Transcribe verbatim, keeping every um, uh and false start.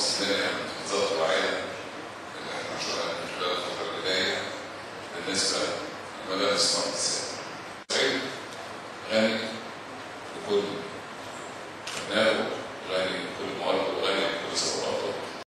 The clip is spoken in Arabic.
السينما والإقتصاد والعالم اللي احنا هنشوفها من خلال الفترة اللي جاية بالنسبة لملابس صناعة السينما. الصعيد غني بكل فنائه، غني بكل موارده، غني